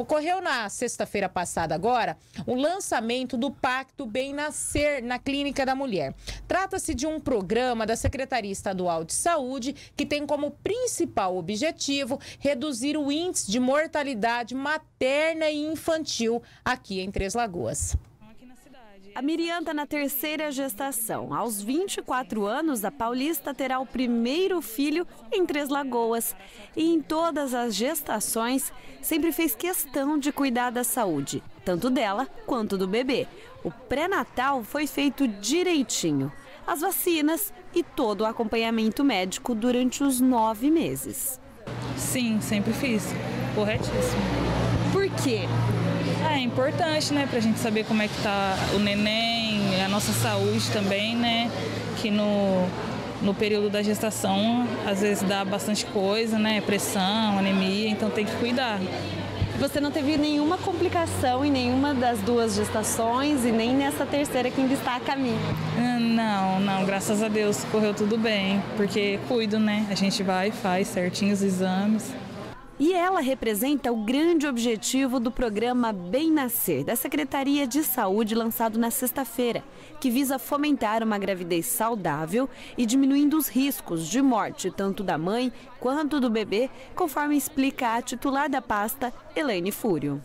Ocorreu na sexta-feira passada agora o lançamento do Pacto Bem Nascer na Clínica da Mulher. Trata-se de um programa da Secretaria Estadual de Saúde que tem como principal objetivo reduzir o índice de mortalidade materna e infantil aqui em Três Lagoas. A Miriam está na terceira gestação. Aos 24 anos, a paulista terá o primeiro filho em Três Lagoas. E em todas as gestações, sempre fez questão de cuidar da saúde, tanto dela quanto do bebê. O pré-natal foi feito direitinho. As vacinas e todo o acompanhamento médico durante os 9 meses. Sim, sempre fiz. Corretíssimo. Por quê? É importante, né, pra gente saber como é que tá o neném, a nossa saúde também, né, que no período da gestação, às vezes dá bastante coisa, né, pressão, anemia, então tem que cuidar. Você não teve nenhuma complicação em nenhuma das duas gestações e nem nessa terceira que ainda está a caminho? Não, graças a Deus, correu tudo bem, porque cuido, né, a gente vai e faz certinho os exames. E ela representa o grande objetivo do programa Bem Nascer, da Secretaria de Saúde, lançado na sexta-feira, que visa fomentar uma gravidez saudável e diminuindo os riscos de morte, tanto da mãe quanto do bebê, conforme explica a titular da pasta, Elaine Furio.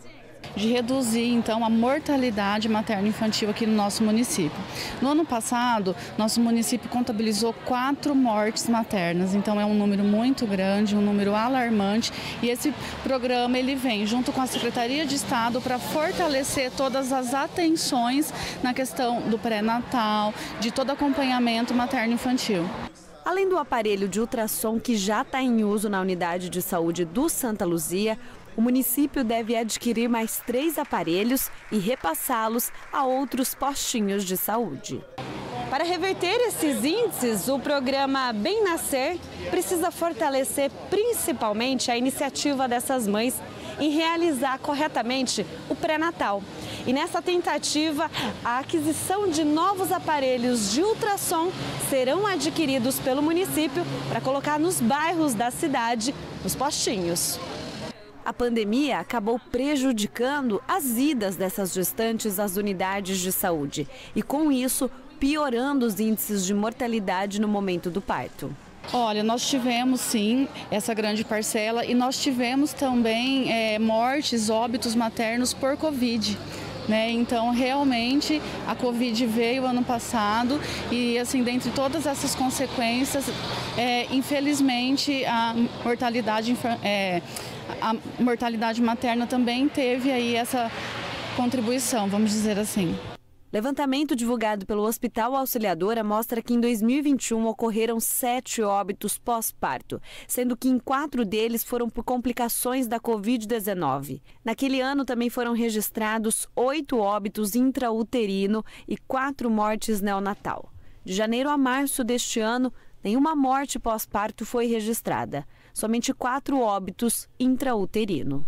De reduzir, então, a mortalidade materna e infantil aqui no nosso município. No ano passado, nosso município contabilizou 4 mortes maternas, então é um número muito grande, um número alarmante, e esse programa ele vem junto com a Secretaria de Estado para fortalecer todas as atenções na questão do pré-natal, de todo acompanhamento materno e infantil. Além do aparelho de ultrassom que já está em uso na unidade de saúde do Santa Luzia, o município deve adquirir mais 3 aparelhos e repassá-los a outros postinhos de saúde. Para reverter esses índices, o programa Bem Nascer precisa fortalecer principalmente a iniciativa dessas mães em realizar corretamente o pré-natal. E nessa tentativa, a aquisição de novos aparelhos de ultrassom serão adquiridos pelo município para colocar nos bairros da cidade, nos postinhos. A pandemia acabou prejudicando as idas dessas gestantes às unidades de saúde e, com isso, piorando os índices de mortalidade no momento do parto. Olha, nós tivemos sim essa grande parcela e nós tivemos também mortes, óbitos maternos por Covid. Né? Então, realmente, a Covid veio ano passado e, assim, dentre todas essas consequências, infelizmente, a mortalidade materna também teve aí essa contribuição, vamos dizer assim. Levantamento divulgado pelo Hospital Auxiliadora mostra que em 2021 ocorreram 7 óbitos pós-parto, sendo que em 4 deles foram por complicações da Covid-19. Naquele ano também foram registrados 8 óbitos intrauterino e 4 mortes neonatal. De janeiro a março deste ano, nenhuma morte pós-parto foi registrada, somente 4 óbitos intrauterino.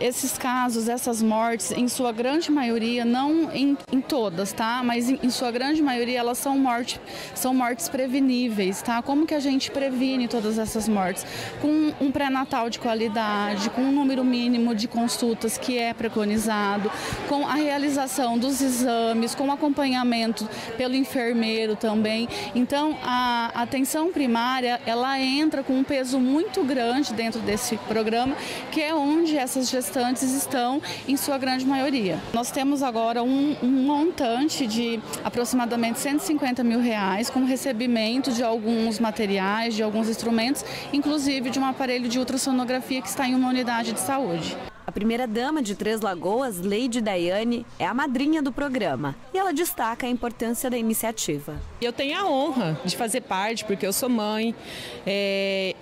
Esses casos, essas mortes, em sua grande maioria, não em todas, tá? Mas em sua grande maioria elas são mortes preveníveis, tá? Como que a gente previne todas essas mortes? Com um pré-natal de qualidade, com um número mínimo de consultas que é preconizado, com a realização dos exames, com acompanhamento pelo enfermeiro também. Então, a atenção primária, ela entra com um peso muito grande dentro desse programa, que é onde essas gestantes estão em sua grande maioria. Nós temos agora um montante de aproximadamente R$150 mil com recebimento de alguns materiais, de alguns instrumentos, inclusive de um aparelho de ultrassonografia que está em uma unidade de saúde. A primeira-dama de Três Lagoas, Lady Dayane, é a madrinha do programa e ela destaca a importância da iniciativa. Eu tenho a honra de fazer parte, porque eu sou mãe,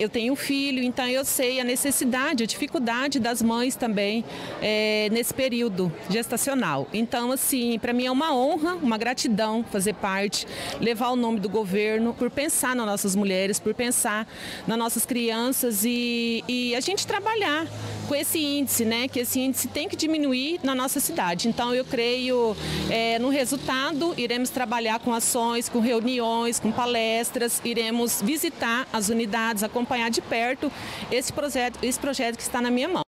eu tenho um filho, então eu sei a necessidade, a dificuldade das mães também nesse período gestacional. Então, assim, para mim é uma honra, uma gratidão fazer parte, levar o nome do governo, por pensar nas nossas mulheres, por pensar nas nossas crianças e a gente trabalhar com esse índice, né? Que esse índice tem que diminuir na nossa cidade. Então, eu creio no resultado, iremos trabalhar com ações, com reuniões, com palestras, iremos visitar as unidades, acompanhar de perto esse projeto que está na minha mão.